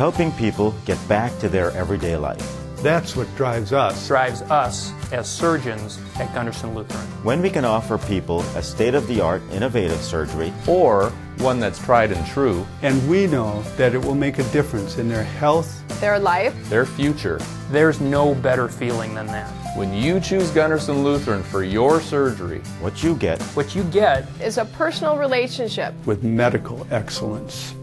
helping people get back to their everyday life. That's what drives us. Drives us as surgeons at Gundersen Lutheran. When we can offer people a state-of-the-art, innovative surgery, or one that's tried and true, and we know that it will make a difference in their health, their life, their future, there's no better feeling than that. When you choose Gundersen Lutheran for your surgery, what you get is a personal relationship with medical excellence.